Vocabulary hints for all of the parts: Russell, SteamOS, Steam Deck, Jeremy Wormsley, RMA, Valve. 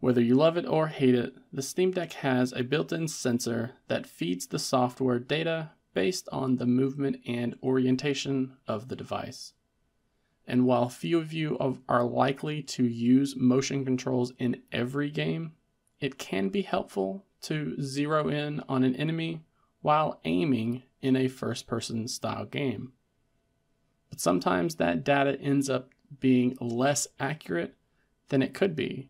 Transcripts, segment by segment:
Whether you love it or hate it, the Steam Deck has a built-in sensor that feeds the software data based on the movement and orientation of the device. And while few of you are likely to use motion controls in every game, it can be helpful to zero in on an enemy while aiming in a first-person style game. But sometimes that data ends up being less accurate than it could be.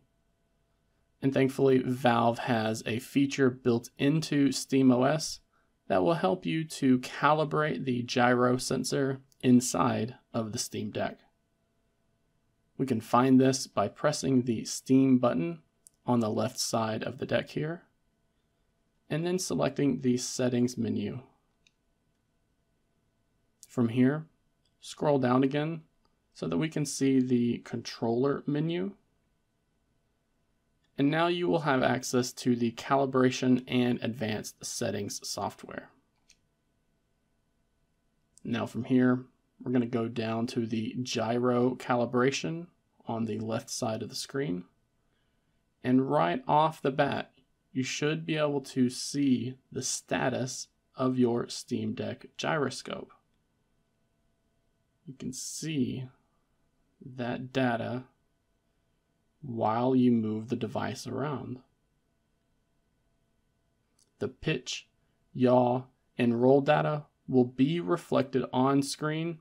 And thankfully, Valve has a feature built into SteamOS that will help you to calibrate the gyro sensor inside of the Steam Deck. We can find this by pressing the Steam button on the left side of the deck here, and then selecting the Settings menu. From here, scroll down again so that we can see the Controller menu. And now you will have access to the calibration and advanced settings software. Now from here, we're going to go down to the gyro calibration on the left side of the screen. And right off the bat, you should be able to see the status of your Steam Deck gyroscope. You can see that data while you move the device around. The pitch, yaw, and roll data will be reflected on screen,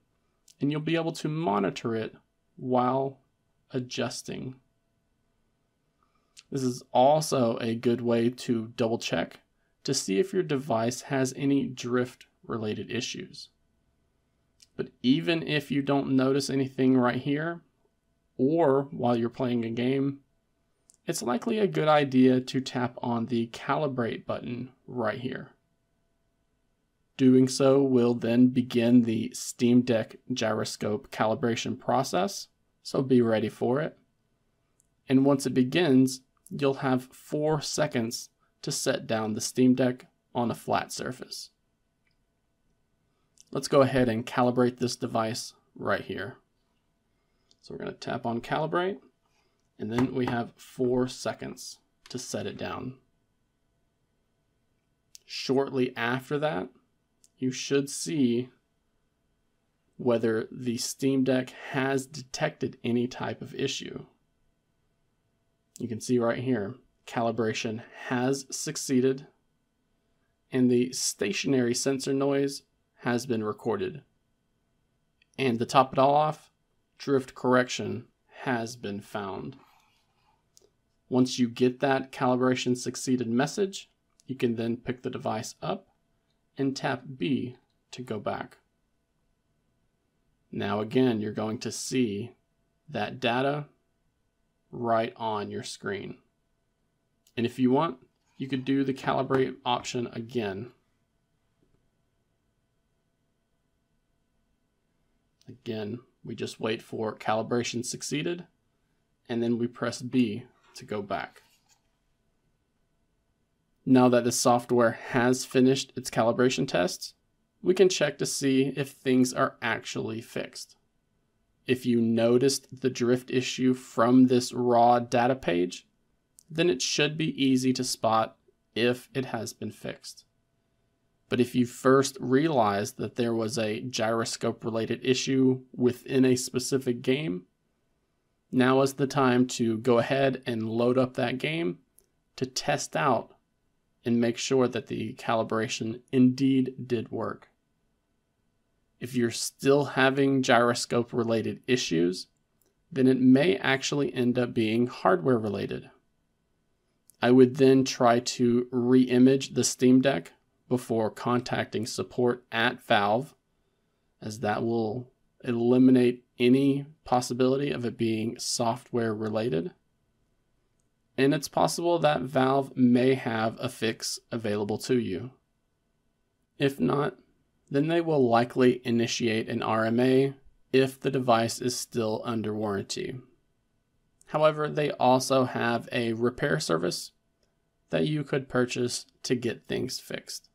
and you'll be able to monitor it while adjusting. This is also a good way to double check to see if your device has any drift related issues. But even if you don't notice anything right here, or while you're playing a game, it's likely a good idea to tap on the Calibrate button right here. Doing so will then begin the Steam Deck gyroscope calibration process, so be ready for it. And once it begins, you'll have 4 seconds to set down the Steam Deck on a flat surface. Let's go ahead and calibrate this device right here. So we're going to tap on Calibrate, and then we have 4 seconds to set it down. Shortly after that, you should see whether the Steam Deck has detected any type of issue. You can see right here, calibration has succeeded, and the stationary sensor noise has been recorded. And to top it all off, drift correction has been found. Once you get that calibration succeeded message, you can then pick the device up and tap B to go back. Now again, you're going to see that data right on your screen. And if you want, you could do the calibrate option again. Again, we just wait for calibration succeeded, and then we press B to go back. Now that the software has finished its calibration tests, we can check to see if things are actually fixed. If you noticed the drift issue from this raw data page, then it should be easy to spot if it has been fixed. But if you first realized that there was a gyroscope related issue within a specific game, now is the time to go ahead and load up that game to test out and make sure that the calibration indeed did work. If you're still having gyroscope related issues, then it may actually end up being hardware related. I would then try to re-image the Steam Deck before contacting support at Valve, as that will eliminate any possibility of it being software related. And it's possible that Valve may have a fix available to you. If not, then they will likely initiate an RMA if the device is still under warranty. However, they also have a repair service that you could purchase to get things fixed.